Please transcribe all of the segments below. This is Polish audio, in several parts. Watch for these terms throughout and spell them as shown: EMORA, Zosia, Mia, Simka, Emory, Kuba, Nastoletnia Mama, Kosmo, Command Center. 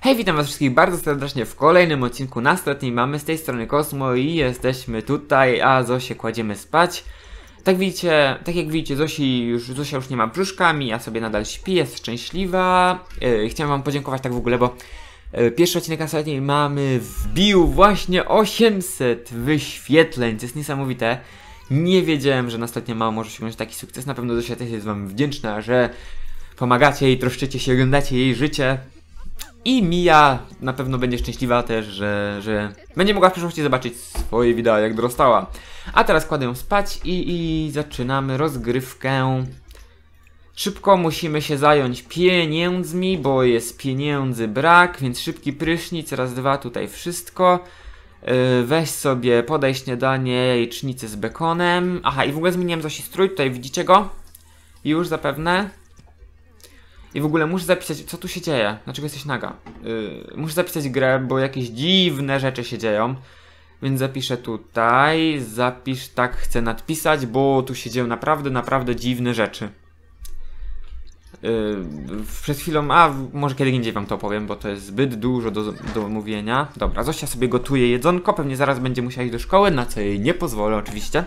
Hej, witam was wszystkich bardzo serdecznie w kolejnym odcinku Nastoletniej Mamy, z tej strony Kosmo i jesteśmy tutaj, a Zosię kładziemy spać. Tak jak widzicie, Zosia już nie ma brzuszka, Mia sobie nadal śpi, jest szczęśliwa. Chciałem wam podziękować tak w ogóle, bo pierwszy odcinek Nastoletniej Mamy wbił właśnie 800 wyświetleń, to jest niesamowite. Nie wiedziałem, że Nastoletnia Mama może osiągnąć taki sukces, na pewno Zosia też jest wam wdzięczna, że pomagacie jej, troszczycie się, oglądacie jej życie. I Mia na pewno będzie szczęśliwa też, że będzie mogła w przyszłości zobaczyć swoje wideo, jak dorastała. A teraz kładę ją spać i zaczynamy rozgrywkę. Szybko musimy się zająć pieniędzmi, bo jest pieniędzy brak, więc szybki prysznic, raz, dwa, tutaj wszystko. Weź sobie, podaj śniadanie, jajecznicę z bekonem. Aha, i w ogóle zmieniłem Zosi strój, tutaj widzicie go? Już zapewne. I w ogóle muszę zapisać, co tu się dzieje, dlaczego jesteś naga. Muszę zapisać grę, bo jakieś dziwne rzeczy się dzieją. Więc zapiszę tutaj, zapisz, tak chcę nadpisać, bo tu się dzieją naprawdę dziwne rzeczy. Przed chwilą, a może kiedy indziej wam to opowiem, bo to jest zbyt dużo do mówienia. Dobra, Zosia sobie gotuje jedzonko, pewnie zaraz będzie musiała iść do szkoły, na co jej nie pozwolę oczywiście.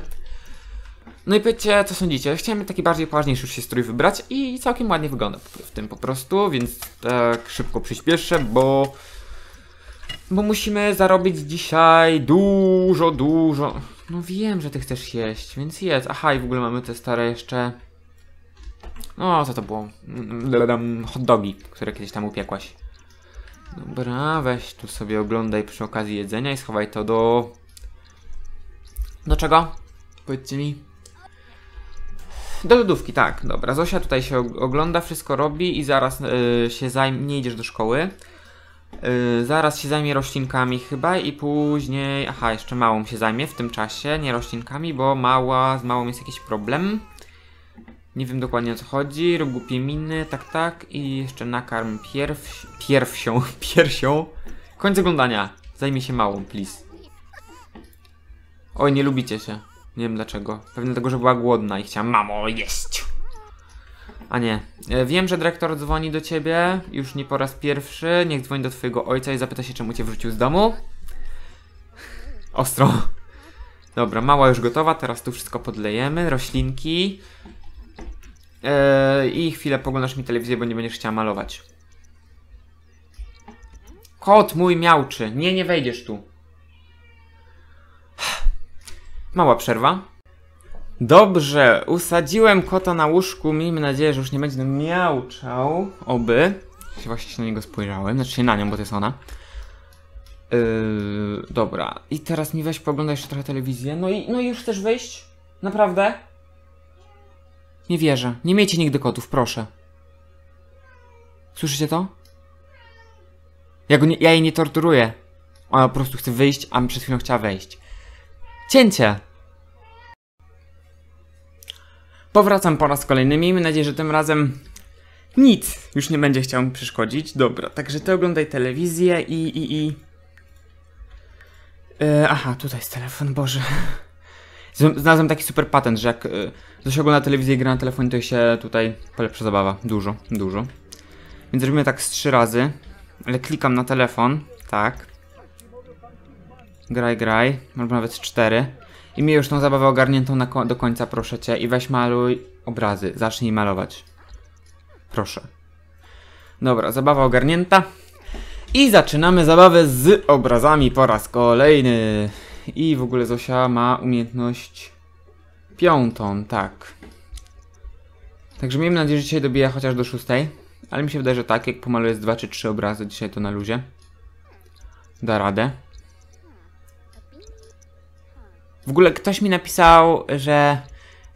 No i powiedzcie, co sądzicie? Chciałem taki bardziej poważniejszy już się strój wybrać i całkiem ładnie wygląda w tym po prostu, więc tak szybko przyspieszę, bo musimy zarobić dzisiaj dużo. No wiem, że ty chcesz jeść, więc jedz. Aha, i w ogóle mamy te stare jeszcze... No, co to było? Hot dogi, które kiedyś tam upiekłaś. Dobra, weź tu sobie oglądaj przy okazji jedzenia i schowaj to do... Do czego? Powiedzcie mi. Do lodówki, tak, dobra. Zosia tutaj się ogląda, wszystko robi i zaraz się zajmie, nie idziesz do szkoły. Zaraz się zajmie roślinkami chyba i później, aha, jeszcze małą się zajmie w tym czasie, nie roślinkami, bo z małą jest jakiś problem. Nie wiem dokładnie o co chodzi, rób głupie miny, tak i jeszcze nakarm piersią. Koniec oglądania, zajmie się małą, please. Oj, nie lubicie się. Nie wiem dlaczego. Pewnie dlatego, że była głodna i chciała, mamo, jeść! A nie. Wiem, że dyrektor dzwoni do ciebie, już nie po raz pierwszy. Niech dzwoni do twojego ojca i zapyta się, czemu cię wrzucił z domu. Ostro. Dobra, mała już gotowa, teraz tu wszystko podlejemy, roślinki. I chwilę poglądasz mi telewizję, bo nie będziesz chciała malować. Kot mój miauczy. Nie, nie wejdziesz tu. Mała przerwa. Dobrze, usadziłem kota na łóżku. Miejmy nadzieję, że już nie będzie miauczał. Oby. Właśnie się na niego spojrzałem. Znaczy się na nią, bo to jest ona. Dobra. I teraz mi weź pooglądaj jeszcze trochę telewizję. No i już chcesz wyjść? Naprawdę? Nie wierzę. Nie miejcie nigdy kotów, proszę. Słyszycie to? Ja jej nie torturuję. Ona po prostu chce wyjść, a przed chwilą chciała wejść. Cięcie! Powracam po raz kolejny. Miejmy nadzieję, że tym razem nic już nie będzie chciał mi przeszkodzić. Dobra, także ty oglądaj telewizję aha, tutaj jest telefon, Boże. Znalazłem taki super patent, że jak ktoś ogląda telewizję i gra na telefonie, to się tutaj polepsza zabawa. Dużo. Więc robimy tak z 3 razy. Ale klikam na telefon. Tak. Graj, albo nawet 4. I miej już tą zabawę ogarniętą do końca, proszę cię. I weź maluj obrazy, zacznij malować. Proszę. Dobra, zabawa ogarnięta. I zaczynamy zabawę z obrazami po raz kolejny. I w ogóle Zosia ma umiejętność 5, tak. Także miejmy nadzieję, że dzisiaj dobija chociaż do 6. Ale mi się wydaje, że tak, jak pomaluję z 2 czy 3 obrazy dzisiaj, to na luzie. Da radę. W ogóle ktoś mi napisał, że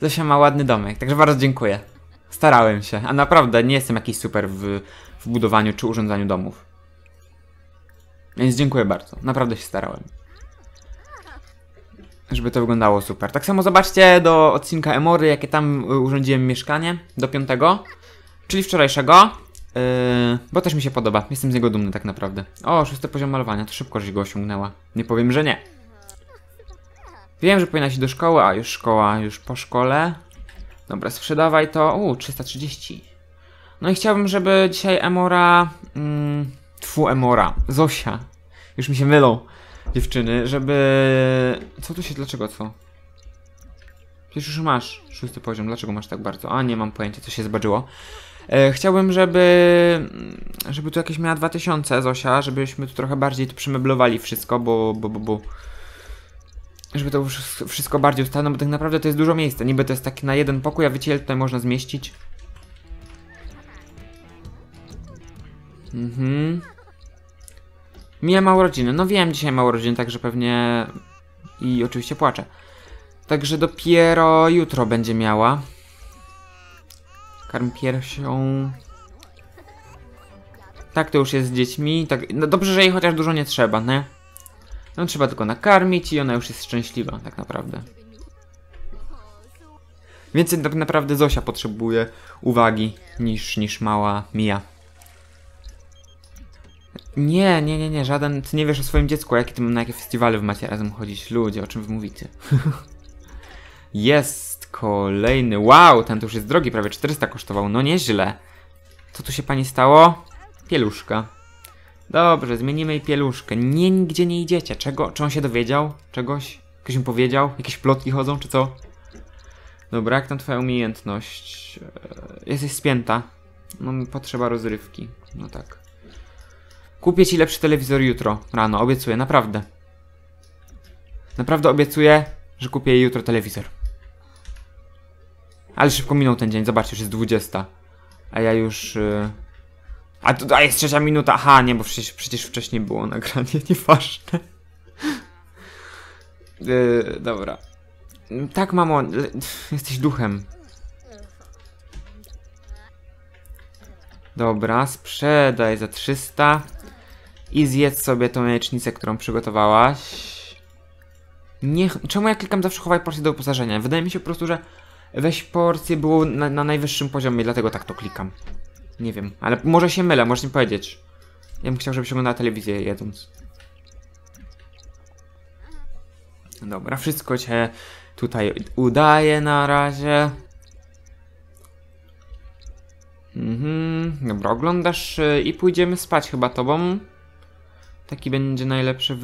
Zosia ma ładny domek, także bardzo dziękuję. Starałem się, a naprawdę nie jestem jakiś super w budowaniu czy urządzaniu domów. Więc dziękuję bardzo, naprawdę się starałem. Żeby to wyglądało super. Tak samo zobaczcie do odcinka Emory, jakie tam urządziłem mieszkanie, do 5, czyli wczorajszego, bo też mi się podoba, jestem z niego dumny tak naprawdę. O, 6. poziom malowania, to szybko żeś go osiągnęła, nie powiem, że nie. Wiem, że powinna się do szkoły, a już szkoła, już po szkole. Dobra, sprzedawaj to. 330. No i chciałbym, żeby dzisiaj Emora Tfu, Emora. Zosia. Już mi się mylą dziewczyny, żeby... Co tu się... Dlaczego co? Przecież już masz 6. poziom. Dlaczego masz tak bardzo? A, nie mam pojęcia, co się zbadżyło. Chciałbym, żeby tu jakieś miała 2000, Zosia, żebyśmy tu trochę bardziej tu przemeblowali wszystko, bo żeby to wszystko bardziej ustało, bo tak naprawdę to jest dużo miejsca. Niby to jest taki na jeden pokój, a wiecie, ile tutaj można zmieścić? Mhm. Mia ma urodziny. No wiem, dzisiaj ma urodziny, także pewnie... I oczywiście płacze. Także dopiero jutro będzie miała. Karm piersią. Tak to już jest z dziećmi. Tak, no dobrze, że jej chociaż dużo nie trzeba, nie? No trzeba tylko nakarmić i ona już jest szczęśliwa, tak naprawdę. Więcej tak naprawdę Zosia potrzebuje uwagi niż mała Mia. Nie, żaden... Ty nie wiesz o swoim dziecku, na jakie festiwale wy macie razem chodzić. Ludzie, o czym wy mówicie? Jest kolejny... Wow, ten to już jest drogi, prawie 400 kosztował. No nieźle. Co tu się pani stało? Pieluszka. Dobrze, zmienimy jej pieluszkę. Nie, nigdzie nie idziecie. Czego? Czy on się dowiedział? Czegoś? Ktoś mi powiedział? Jakieś plotki chodzą, czy co? Dobra, jak tam twoja umiejętność? Jesteś spięta. No, potrzeba rozrywki. No tak. Kupię ci lepszy telewizor jutro rano. Obiecuję, naprawdę. Naprawdę obiecuję, że kupię jej jutro telewizor. Ale szybko minął ten dzień. Zobaczcie, już jest 20. A ja już... A jest 3 minuta. Aha, nie, bo przecież wcześniej było nagranie. Nieważne. Dobra. Tak, mamo. Jesteś duchem. Dobra, sprzedaj za 300. I zjedz sobie tą jajecznicę, którą przygotowałaś. Niech... Czemu ja klikam zawsze chowaj porcję do wyposażenia? Wydaje mi się po prostu, że weź porcję było na najwyższym poziomie, dlatego tak to klikam. Nie wiem, ale może się mylę, możesz mi powiedzieć. Ja bym chciał, żebyś oglądała telewizję jedząc. Dobra, wszystko cię tutaj udaje na razie. Dobra, oglądasz i pójdziemy spać chyba tobą. Taki będzie najlepsze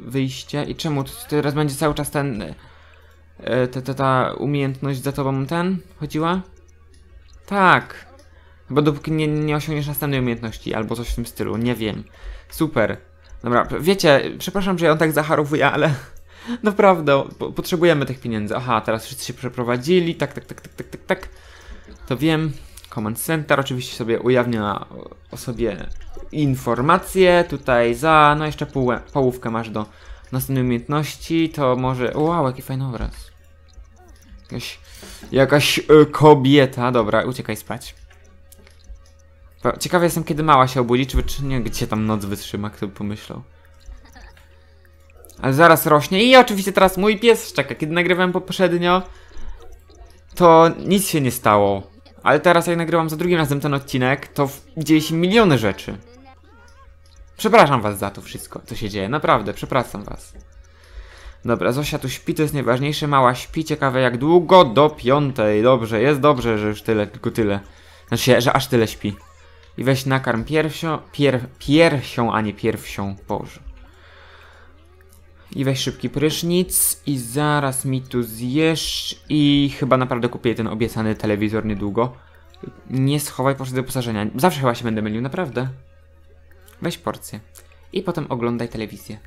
wyjście. I czemu? Teraz będzie cały czas ten... Ta umiejętność za tobą ten chodziła? Tak. Chyba dopóki nie osiągniesz następnej umiejętności albo coś w tym stylu, nie wiem. Super. Dobra, wiecie, przepraszam, że ja on tak zacharowuję, ale... Naprawdę, potrzebujemy tych pieniędzy. Aha, teraz wszyscy się przeprowadzili, tak. To wiem. Command Center, oczywiście sobie ujawnia o sobie informacje, tutaj za, no jeszcze połówkę masz do następnej umiejętności, to może, wow, jaki fajny obraz. Jakaś kobieta, dobra, uciekaj spać. Ciekawy jestem, kiedy mała się obudzi, czy nie, gdzie tam noc wytrzyma, kto by pomyślał. Ale zaraz rośnie i oczywiście teraz mój pies szczeka, kiedy nagrywałem poprzednio, to nic się nie stało. Ale teraz jak nagrywam za drugim razem ten odcinek, to dzieje się miliony rzeczy. Przepraszam was za to wszystko, co się dzieje. Naprawdę, przepraszam was. Dobra, Zosia tu śpi, to jest najważniejsze. Mała śpi, ciekawe jak długo? Do 5. Dobrze, jest dobrze, że już tyle, tylko tyle. Znaczy, że aż tyle śpi. I weź nakarm piersią, a nie piersią, Boże. I weź szybki prysznic i zaraz mi tu zjesz i chyba naprawdę kupię ten obiecany telewizor niedługo. Nie schowaj porcji do wyposażenia. Zawsze chyba się będę mylił, naprawdę. Weź porcję. I potem oglądaj telewizję.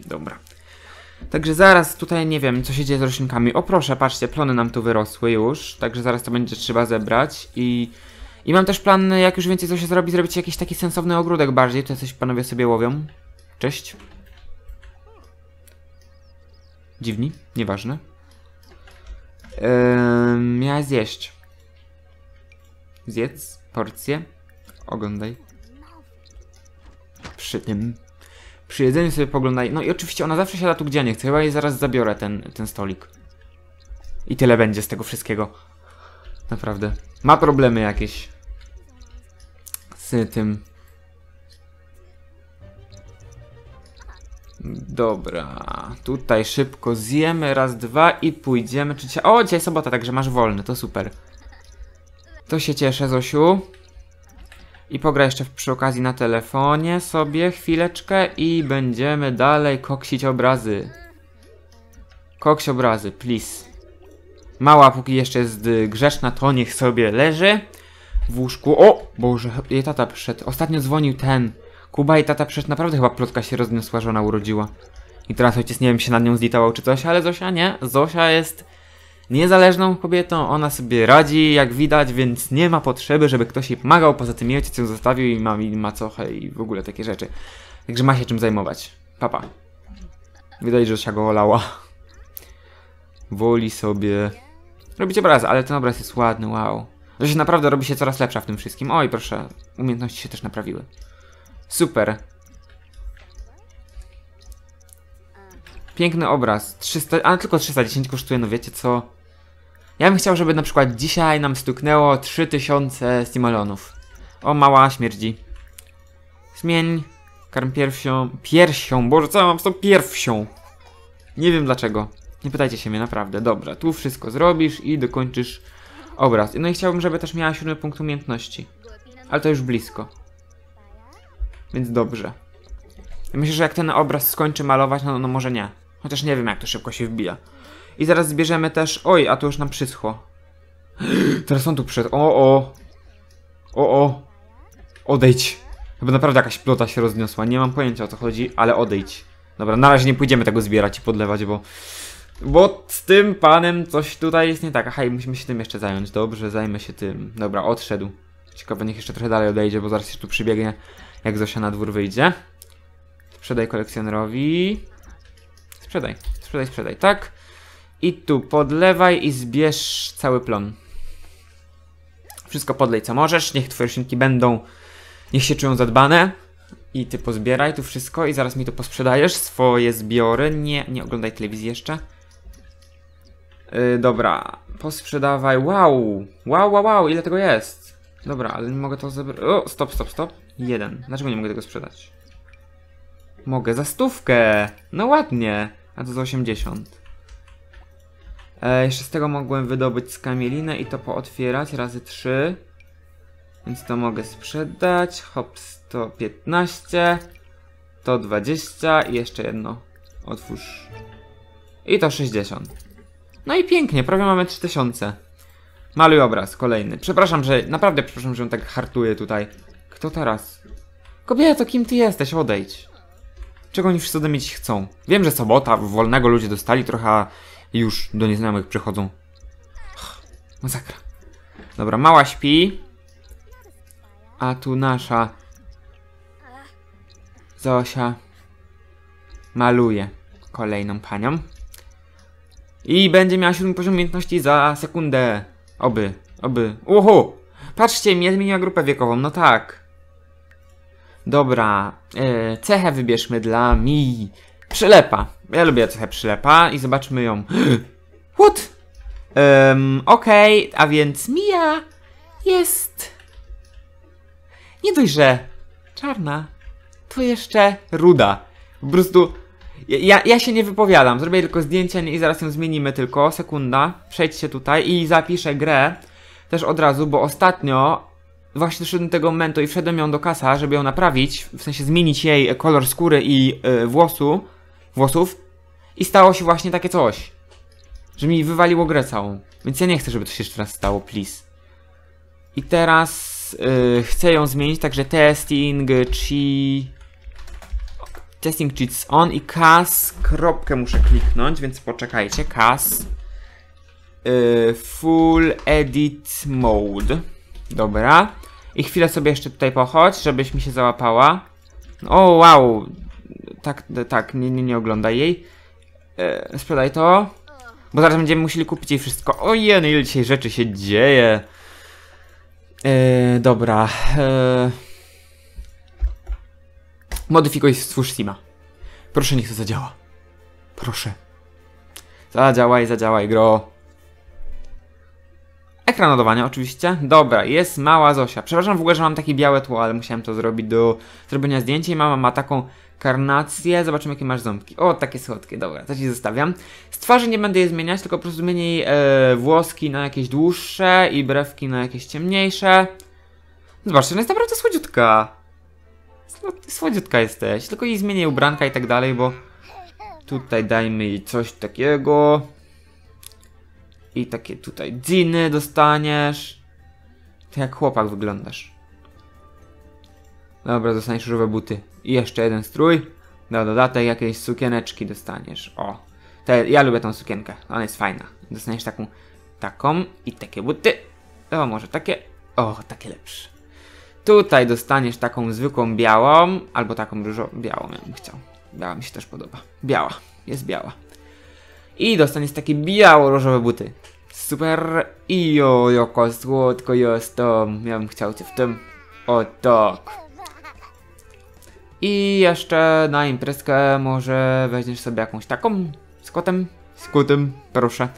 Dobra. Także zaraz tutaj nie wiem, co się dzieje z roślinkami. O proszę, patrzcie, plony nam tu wyrosły już. Także zaraz to będzie trzeba zebrać i mam też plan, jak już więcej co się zrobi, zrobić jakiś taki sensowny ogródek bardziej. To coś panowie sobie łowią. Cześć. Dziwni, nieważne. Miała zjeść. Zjedz porcję. Oglądaj. Przy tym. Przy jedzeniu sobie poglądaj. No i oczywiście ona zawsze siada tu, gdzie nie chce. Chyba jej zaraz zabiorę ten stolik. I tyle będzie z tego wszystkiego. Naprawdę. Ma problemy jakieś. Z tym. Dobra, tutaj szybko zjemy, raz, dwa i pójdziemy. Czy dzisiaj... O, dzisiaj sobota, także masz wolny, to super. To się cieszę, Zosiu. I pogra jeszcze przy okazji na telefonie sobie chwileczkę i będziemy dalej koksić obrazy. Koks obrazy, please. Mała póki jeszcze jest grzeczna, to niech sobie leży w łóżku. O! Boże, jej tata przyszedł. Ostatnio dzwonił ten Kuba i tata przyszedł. Naprawdę chyba plotka się rozniosła, że ona urodziła. I teraz ojciec, nie wiem, się nad nią zlitował czy coś, ale Zosia nie. Zosia jest niezależną kobietą, ona sobie radzi, jak widać, więc nie ma potrzeby, żeby ktoś jej pomagał. Poza tym jej ojciec ją zostawił i macochę i w ogóle takie rzeczy. Także ma się czym zajmować. Papa. Widać, że Zosia go olała. Woli sobie robić obraz, ale ten obraz jest ładny, wow. Zosia naprawdę robi się coraz lepsza w tym wszystkim. Oj, proszę, umiejętności się też naprawiły. Super. Piękny obraz, 300, a tylko 310 kosztuje, no wiecie co? Ja bym chciał, żeby na przykład dzisiaj nam stuknęło 3000 stimulonów. O, mała, śmierdzi. Zmień, karm piersią, boże, co ja mam z tą piersią? Nie wiem dlaczego, nie pytajcie się mnie, naprawdę. Dobra, tu wszystko zrobisz i dokończysz obraz. No i chciałbym, żeby też miała 7 punkt umiejętności, ale to już blisko. Więc dobrze. Myślę, że jak ten obraz skończy malować, no może nie. Chociaż nie wiem, jak to szybko się wbija. I zaraz zbierzemy też... Oj, a to już nam przyschło. Teraz on tu przyszedł. O. Odejdź. Chyba naprawdę jakaś plota się rozniosła. Nie mam pojęcia, o co chodzi, ale odejdź. Dobra, na razie nie pójdziemy tego zbierać i podlewać, bo z tym panem coś tutaj jest nie tak. Aha, i musimy się tym jeszcze zająć. Dobrze, zajmę się tym. Dobra, odszedł. Ciekawe, niech jeszcze trochę dalej odejdzie, bo zaraz się tu przybiegnie, jak Zosia na dwór wyjdzie. Sprzedaj kolekcjonerowi. Sprzedaj, tak. I tu podlewaj i zbierz cały plon. Wszystko podlej, co możesz. Niech twoje roślinki będą, niech się czują zadbane. I ty pozbieraj tu wszystko i zaraz mi to posprzedajesz. Swoje zbiory. Nie oglądaj telewizji jeszcze. Dobra. Posprzedawaj. Wow, ile tego jest. Dobra, ale nie mogę to zebrać. O, stop. Jeden. Dlaczego nie mogę tego sprzedać? Mogę za 100. No ładnie. A to za 80. Jeszcze z tego mogłem wydobyć skamielinę i to pootwierać razy 3. Więc to mogę sprzedać. Hop, 115. To 20 i jeszcze jedno. Otwórz. I to 60. No i pięknie, prawie mamy 3000. Maluj obraz, kolejny. Przepraszam, że... Naprawdę przepraszam, że on tak hartuje tutaj. Kto teraz? Kobieto, kim ty jesteś? Odejdź. Czego oni wszyscy ode mnie chcą? Wiem, że sobota, wolnego ludzie dostali trochę, już do nieznajomych przychodzą. Masakra. Dobra, mała śpi. A tu nasza Zosia maluje kolejną panią. I będzie miała 7 poziom umiejętności za sekundę. Oby. Uhu! Patrzcie, mi zmieniła grupę wiekową, no tak. Dobra, cechę wybierzmy dla Mii. Przylepa. Ja lubię cechę przylepa i zobaczmy ją. What? Okej, a więc Mia jest... Nie dość, że czarna, to jeszcze ruda. Po prostu... Ja się nie wypowiadam, zrobię tylko zdjęcie i zaraz ją zmienimy tylko. Sekunda, przejdźcie tutaj i zapiszę grę też od razu, bo ostatnio... Właśnie doszedłem do tego momentu i wszedłem ją do kasa, żeby ją naprawić, w sensie zmienić jej kolor skóry i włosów. I stało się właśnie takie coś, że mi wywaliło grę całą. Więc ja nie chcę, żeby to się jeszcze raz stało, please. I teraz chcę ją zmienić, także testing cheats on i kas, kropkę muszę kliknąć, więc poczekajcie, kas, full edit mode. Dobra. I chwilę sobie jeszcze tutaj pochodź, żebyś mi się załapała. O, wow. Tak, nie oglądaj jej. Sprzedaj to. Bo zaraz będziemy musieli kupić jej wszystko. Ojej, no ile dzisiaj rzeczy się dzieje. Dobra. Modyfikuj, stwórz Sima. Proszę, niech to zadziała. Proszę. Zadziałaj, gro. Ekran ładowania oczywiście. Dobra, jest mała Zosia. Przepraszam w ogóle, że mam takie białe tło, ale musiałem to zrobić do zrobienia zdjęcia i mama ma taką karnację. Zobaczymy, jakie masz ząbki. O, takie słodkie. Dobra, to ci zostawiam. Z twarzy nie będę je zmieniać, tylko po prostu zmienię jej włoski na jakieś dłuższe i brewki na jakieś ciemniejsze. Zobaczcie, ona jest naprawdę słodziutka. Słodziutka jesteś. Tylko jej zmienię ubranka i tak dalej, bo... Tutaj dajmy jej coś takiego. I takie tutaj dziny dostaniesz. Tak jak chłopak wyglądasz. Dobra, dostaniesz różowe buty. I jeszcze jeden strój. Na dodatek jakieś sukieneczki dostaniesz. O. Ja lubię tą sukienkę. Ona jest fajna. Dostaniesz taką... Taką i takie buty. O, może takie. O, takie lepsze. Tutaj dostaniesz taką zwykłą białą. Albo taką różową. Białą ja bym chciał. Biała mi się też podoba. Biała. Jest biała. I dostaniesz takie biało-różowe buty. Super. I o, jaka słodko jestem. Ja bym chciał cię w tym. O, tak. I jeszcze na imprezkę może weźmiesz sobie jakąś taką. Z kotem. Z kotem, proszę.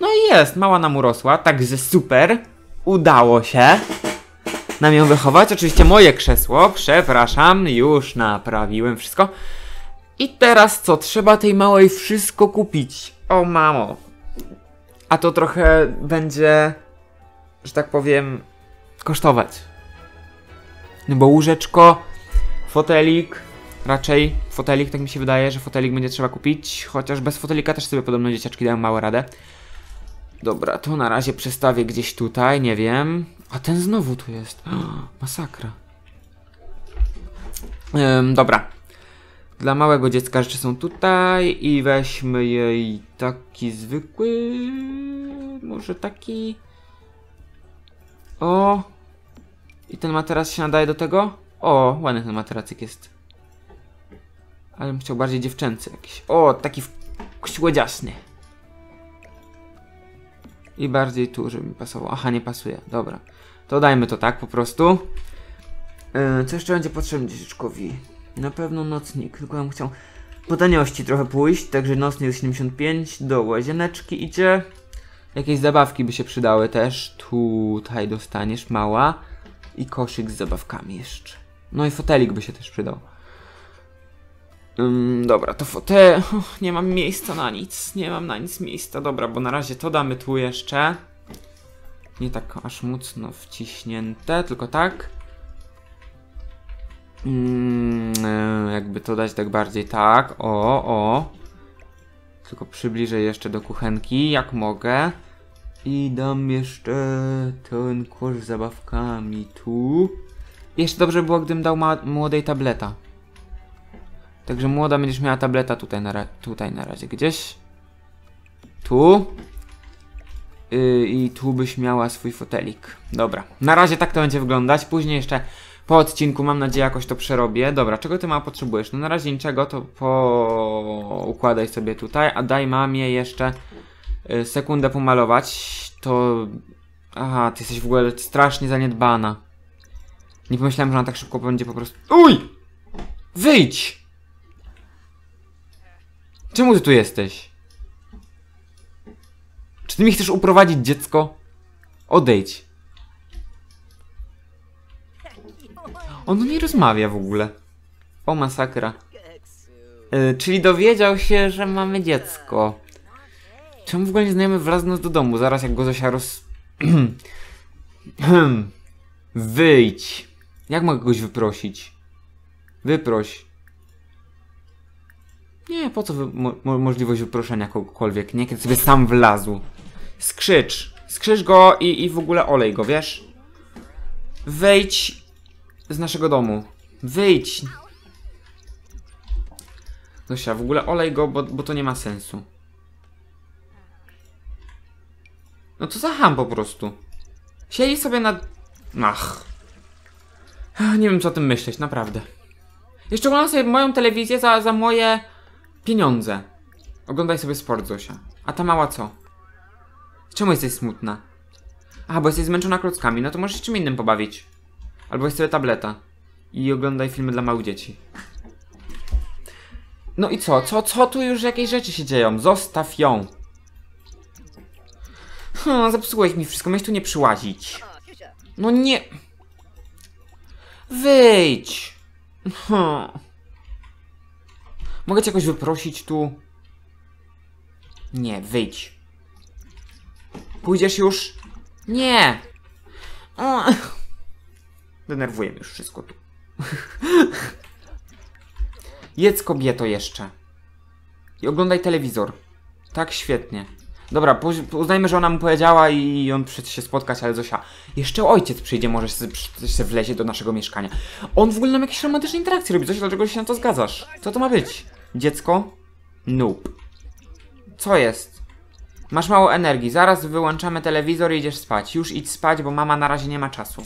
No i jest, mała nam urosła, także super. Udało się nam ją wychować. Oczywiście moje krzesło, przepraszam, już naprawiłem wszystko. I teraz co? Trzeba tej małej wszystko kupić. O mamo. A to trochę będzie, że tak powiem, kosztować. No bo łóżeczko, fotelik... Raczej fotelik, tak mi się wydaje, że fotelik będzie trzeba kupić. Chociaż bez fotelika też sobie podobno dzieciaczki dają małą radę. Dobra, to na razie przestawię gdzieś tutaj, nie wiem. A ten znowu tu jest. Masakra. Dobra. Dla małego dziecka rzeczy są tutaj. I weźmy jej taki zwykły... Może taki... O! I ten materac się nadaje do tego? O, ładny ten materacyk jest. Ale bym chciał bardziej dziewczęcy jakiś. O, taki słodziasny. I bardziej tu, żeby mi pasował. Aha, nie pasuje. Dobra. To dajmy to tak po prostu. Co jeszcze będzie potrzebne dzieciaczkowi? Na pewno nocnik. Tylko ja bym chciał po taniości trochę pójść. Także nocnik 75 do łazieneczki idzie. Jakieś zabawki by się przydały też. Tutaj dostaniesz mała. I koszyk z zabawkami jeszcze. No i fotelik by się też przydał. Dobra, to fotel... Nie mam miejsca na nic. Nie mam na nic miejsca. Dobra, bo na razie to damy tu jeszcze. Nie tak aż mocno wciśnięte, tylko tak. Jakby to dać tak bardziej tak. O, o. Tylko przybliżę jeszcze do kuchenki, jak mogę. I dam jeszcze ten kosz z zabawkami tu. Jeszcze dobrze było, gdybym dał młodej tableta. Także młoda będziesz miała tableta tutaj na razie gdzieś. Tu. I tu byś miała swój fotelik. Dobra. Na razie tak to będzie wyglądać. Później jeszcze po odcinku mam nadzieję jakoś to przerobię. Dobra, czego ty mała potrzebujesz? No na razie niczego, to poukładaj sobie tutaj. A daj mamie jeszcze sekundę pomalować. To... Aha, ty jesteś w ogóle strasznie zaniedbana. Nie pomyślałem, że ona tak szybko będzie po prostu... Uj! Wyjdź! Czemu ty tu jesteś? Czy ty mi chcesz uprowadzić, dziecko? Odejdź. On nie rozmawia w ogóle. O, masakra. Czyli dowiedział się, że mamy dziecko. Czemu w ogóle nie znajemy wraz do domu? Zaraz jak go Zosia Wyjdź. Jak mogę kogoś wyprosić? Wyproś. Nie, po co możliwość wyproszenia kogokolwiek, nie? Kiedy sobie sam wlazł. Skrzycz. Skrzycz go i w ogóle olej go, wiesz? Wyjdź z naszego domu. Wyjdź. Zosia, w ogóle olej go, bo to nie ma sensu. No co za ham po prostu. Siedzi sobie na... Ach. Nie wiem, co o tym myśleć, naprawdę. Jeszcze oglądam sobie moją telewizję za moje... Pieniądze. Oglądaj sobie sport, Zosia. A ta mała co? Czemu jesteś smutna? Aha, bo jesteś zmęczona klockami. No to możesz się czym innym pobawić. Albo weź sobie tableta. I oglądaj filmy dla małych dzieci. No i co? Co tu już jakieś rzeczy się dzieją? Zostaw ją. Zepsułeś mi wszystko. Miałeś tu nie przyłazić. No nie. Wyjdź. Mogę cię jakoś wyprosić tu? Nie, wyjdź. Pójdziesz już? Nie. Denerwuje mnie już wszystko tu. Jedz, kobieto, jeszcze. I oglądaj telewizor. Tak, świetnie. Dobra, uznajmy, że ona mu powiedziała i on przyszedł się spotkać, ale Zosia... Jeszcze ojciec przyjdzie, może się wlezie do naszego mieszkania. On w ogóle nam jakieś romantyczne interakcje robi. Zosia, dlaczego się na to zgadzasz? Co to ma być? Dziecko? Nope. Co jest? Masz mało energii. Zaraz wyłączamy telewizor i idziesz spać. Już idź spać, bo mama na razie nie ma czasu.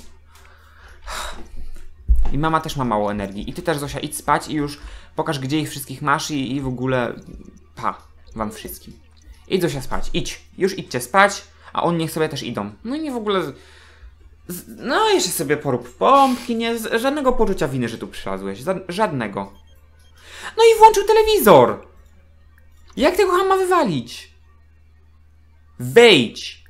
I mama też ma mało energii. I ty też, Zosia, idź spać i już pokaż, gdzie ich wszystkich masz i w ogóle... Pa. Wam wszystkim. Idź, Zosia, spać. Idź. Już idźcie spać, a on niech sobie też idą. No i nie w ogóle... No jeszcze sobie porób pompki, nie? Żadnego poczucia winy, że tu przylazłeś. Żadnego. No i włączył telewizor! Jak tego chama wywalić? Wejdź!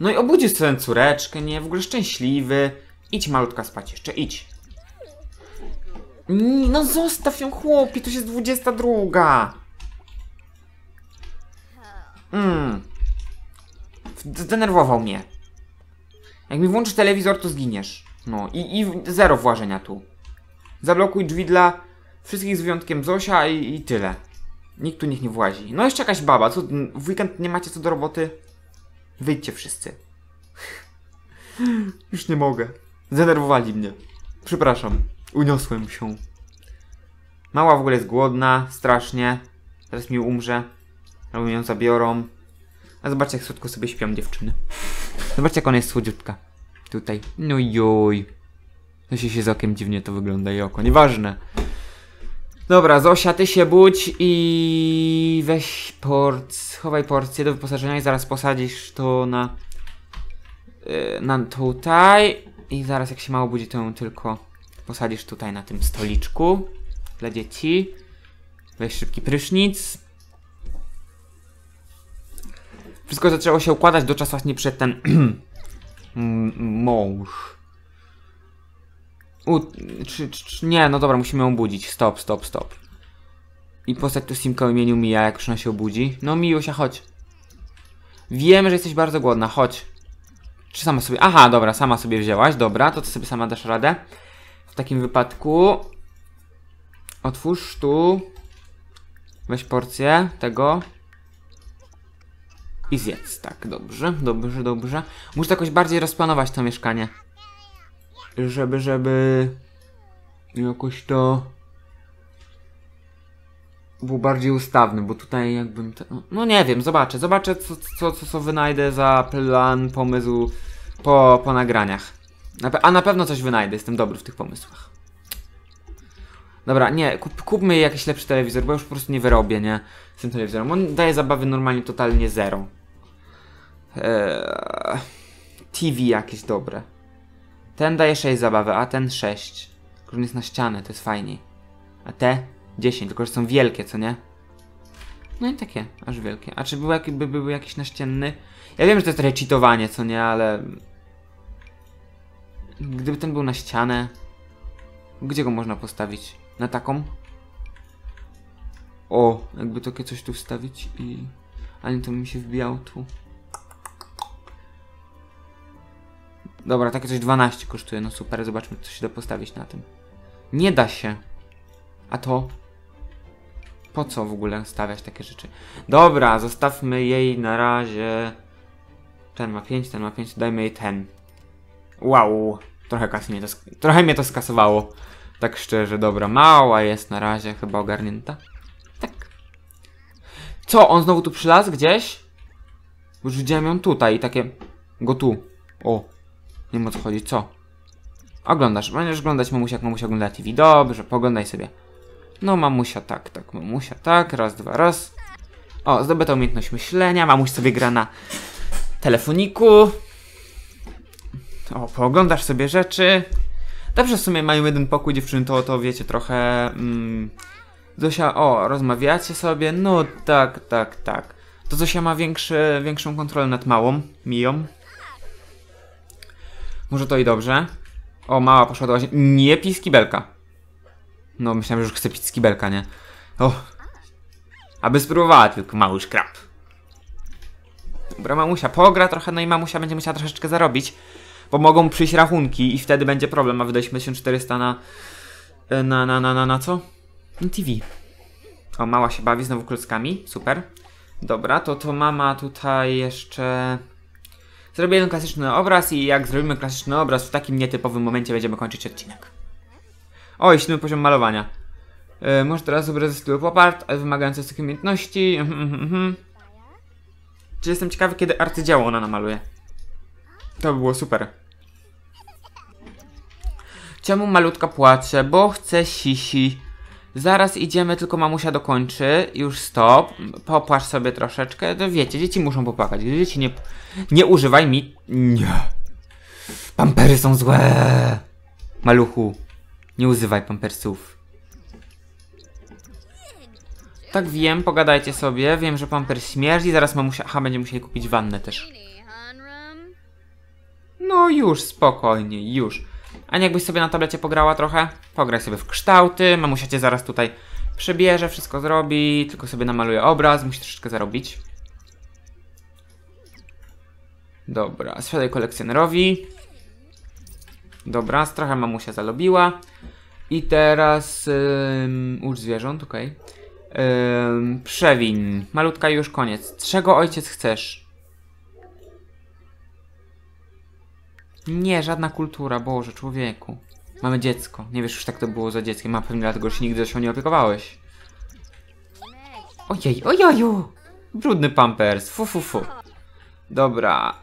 No i obudzisz tę córeczkę, nie? W ogóle szczęśliwy. Idź, malutka, spać jeszcze, idź. No zostaw ją, chłopie, to jest 22. Zdenerwował mnie. Jak mi włączy telewizor, to zginiesz. No i zero włażenia tu. Zablokuj drzwi dla wszystkich z wyjątkiem Zosia i tyle. Nikt tu niech nie włazi. No jeszcze jakaś baba, co, w weekend nie macie co do roboty? Wyjdźcie wszyscy. Już nie mogę. Zdenerwowali mnie. Przepraszam. Uniosłem się. Mała w ogóle jest głodna. Strasznie. Teraz mi umrze. Albo mi ją zabiorą. A zobaczcie, jak słodko sobie śpią dziewczyny. Zobaczcie, jak ona jest słodziutka. Tutaj. No joj. Zosia się z okiem dziwnie to wygląda i oko. Nieważne. Dobra, Zosia, ty się budź i... Weź schowaj porcję do wyposażenia i zaraz posadzisz to na... tutaj. I zaraz, jak się mało budzi, to ją tylko posadzisz tutaj na tym stoliczku dla dzieci. Weź szybki prysznic. Wszystko zaczęło się układać do czasu właśnie przed ten mąż. Nie, no dobra, musimy ją budzić. Stop, stop, stop. I postać tu Simkę o imieniu Mia, jak już ona się obudzi. No Miusia, chodź. Wiem, że jesteś bardzo głodna, chodź. Czy sama sobie... Aha, dobra, sama sobie wzięłaś, dobra, to sobie sama dasz radę. W takim wypadku... Otwórz tu... Weź porcję tego... I zjedz, tak, dobrze, dobrze, dobrze. Muszę jakoś bardziej rozplanować to mieszkanie. Żeby... Jakoś to... Był bardziej ustawny, bo tutaj jakbym... No nie wiem, zobaczę co wynajdę za plan, pomysł po nagraniach. A na pewno coś wynajdę, jestem dobry w tych pomysłach. Dobra, nie, kupmy jakiś lepszy telewizor, bo już po prostu nie wyrobię, nie? Z tym telewizorem. On daje zabawy normalnie totalnie zero. TV jakieś dobre. Ten daje 6 zabawy, a ten 6. Tylko on jest na ścianę, to jest fajniej. A te? 10, tylko że są wielkie, co nie? No i takie, aż wielkie. A czy był jakiś naścienny? Ja wiem, że to jest trochę cheatowanie, co nie, ale... Gdyby ten był na ścianę... Gdzie go można postawić? Na taką? O, jakby takie coś tu wstawić i... Ale to mi się wbijało tu. Dobra, takie coś 12 kosztuje, no super, zobaczmy, co się da postawić na tym. Nie da się. A to? Po co w ogóle stawiać takie rzeczy? Dobra, zostawmy jej na razie. Ten ma 5, dajmy jej ten. Wow, trochę kasy mnie to skasowało. Tak szczerze, dobra, mała jest na razie, chyba ogarnięta. Tak. Co, on znowu tu przylazł gdzieś? Bo już widziałem ją tutaj i takie... Go tu. O, nie ma co chodzić, co? Oglądasz, będziesz oglądać, mamusia, jak mamusia ogląda TV. Dobrze, poglądaj sobie. No mamusia tak, mamusia tak, raz, dwa, raz. O, zdobyta umiejętność myślenia, mamuś sobie gra na telefoniku. O, pooglądasz sobie rzeczy. Dobrze, w sumie mają jeden pokój, dziewczyny, to wiecie, trochę... Zosia, o, rozmawiacie sobie, no tak. To Zosia ma większą kontrolę nad małą, Miją. Może to i dobrze. O, mała poszła do łazienki. Nie pij z kibelka. No, myślałem, że już chce pić z kibelka, nie? O, Aby spróbowała tylko mały szkrab. Dobra, mamusia pogra trochę, no i mamusia będzie musiała troszeczkę zarobić. Bo mogą przyjść rachunki i wtedy będzie problem, a wydaliśmy 1400 na co? Na TV. O, mała się bawi znowu klockami, super. Dobra, to mama tutaj jeszcze... Zrobię jeden klasyczny obraz i jak zrobimy klasyczny obraz, w takim nietypowym momencie będziemy kończyć odcinek. Oj, 7 poziom malowania. Może teraz obrazy stylu pop art, ale wymagające wysokich umiejętności. Czy jestem ciekawy, kiedy arcydzieło ona namaluje. To by było super. Czemu malutka płacze? Bo chce sisi. Zaraz idziemy, tylko mamusia dokończy. Już stop. Popłacz sobie troszeczkę. To wiecie, dzieci muszą popłakać. Dzieci nie używaj mi... Nie. Pampery są złe. Maluchu. Nie używaj pampersów. Tak wiem, pogadajcie sobie. Wiem, że pamper śmierdzi. Zaraz mamusia... Aha, będziemy musieli kupić wannę też. No już, spokojnie, już. Ania, jakbyś sobie na tablecie pograła trochę? Pograj sobie w kształty, mamusia cię zaraz tutaj przebierze, wszystko zrobi, tylko sobie namaluje obraz, musi troszeczkę zarobić. Dobra, sprzedaj kolekcjonerowi. Dobra, trochę mamusia zalobiła. I teraz ucz zwierząt, okej. Przewin, malutka już koniec. Czego ojciec chcesz? Nie, żadna kultura, Boże, człowieku. Mamy dziecko. Nie wiesz już, tak to było za dzieckiem, a pewnie dlatego, że nigdy się nie opiekowałeś. Ojej, ojoju! Brudny pampers, fu. Dobra,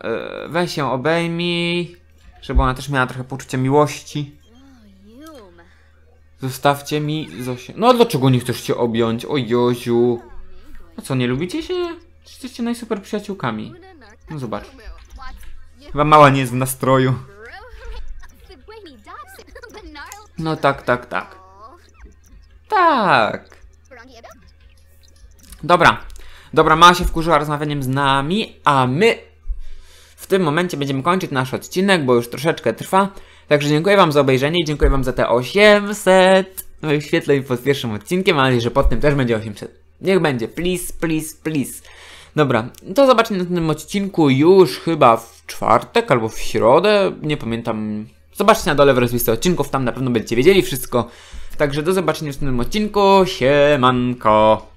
weź ją obejmij, żeby ona też miała trochę poczucia miłości. Zostawcie mi Zosię. No, dlaczego nie chcesz się objąć? Ojoju! No co, nie lubicie się? Jesteście najsuper przyjaciółkami. No zobacz. Chyba mała nie jest w nastroju. No tak. Tak. Dobra, mała się wkurzyła rozmawianiem z nami, a my w tym momencie będziemy kończyć nasz odcinek, bo już troszeczkę trwa. Także dziękuję wam za obejrzenie i dziękuję wam za te 800 wyświetleń pod pierwszym odcinkiem. Mam nadzieję, że pod tym też będzie 800. Niech będzie, please. Dobra, to zobaczmy na tym odcinku już chyba w czwartek albo w środę, nie pamiętam. Zobaczcie na dole w rozpisce odcinków, tam na pewno będziecie wiedzieli wszystko. Także do zobaczenia w tym odcinku, siemanko.